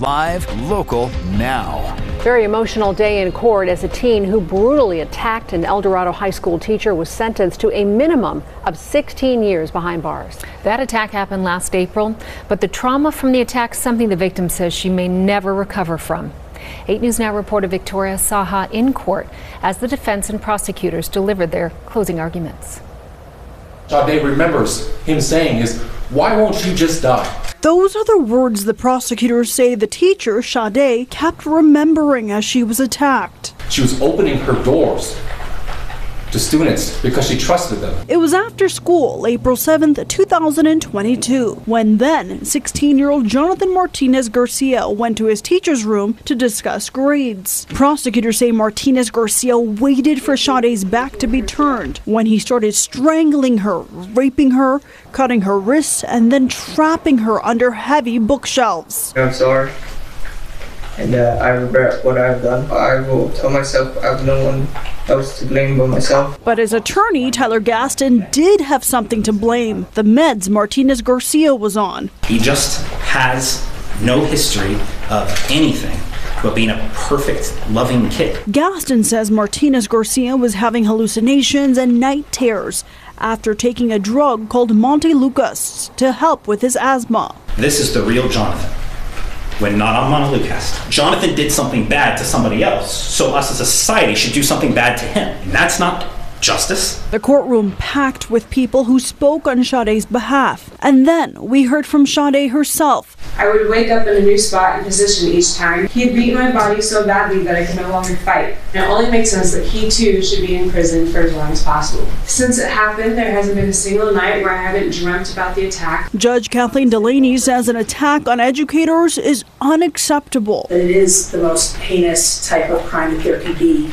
Live, local, now. Very emotional day in court as a teen who brutally attacked an Eldorado High School teacher was sentenced to a minimum of 16 years behind bars. That attack happened last April, but the trauma from the attack is something the victim says she may never recover from. 8 News Now reporter Victoria Saha in court as the defense and prosecutors delivered their closing arguments. Sade remembers him saying is, "Why won't you just die?" Those are the words the prosecutors say the teacher, Sade, kept remembering as she was attacked. She was opening her doors to students because she trusted them. It was after school, April 7th, 2022, when then 16-year-old Jonathan Martinez Garcia went to his teacher's room to discuss grades. Prosecutors say Martinez Garcia waited for Sade's back to be turned when he started strangling her, raping her, cutting her wrists, and then trapping her under heavy bookshelves. I'm sorry, and I regret what I've done. I will tell myself I have no one else to blame but myself. But his attorney, Tyler Gaston, did have something to blame: the meds Martinez Garcia was on. He just has no history of anything but being a perfect, loving kid. Gaston says Martinez Garcia was having hallucinations and night terrors after taking a drug called montelukast to help with his asthma. This is the real Jonathan. When not on montelukast, Jonathan did something bad to somebody else, so us as a society should do something bad to him. And that's not justice. The courtroom packed with people who spoke on Sade's behalf. And then we heard from Sade herself. I would wake up in a new spot and position each time. He had beaten my body so badly that I could no longer fight. And it only makes sense that he too should be in prison for as long as possible. Since it happened, there hasn't been a single night where I haven't dreamt about the attack. Judge Kathleen Delaney says an attack on educators is unacceptable. It is the most heinous type of crime that there can be.